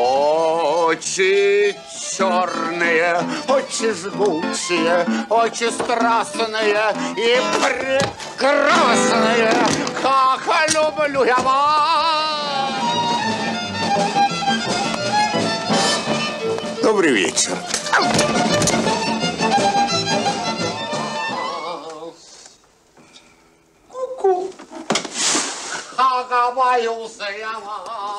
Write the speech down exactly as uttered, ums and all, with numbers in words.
Очи черные, очи жгучие, очи страстные и прекрасные, как люблю я вас! Добрый вечер. Ку-ку. Хагаваюся я вас.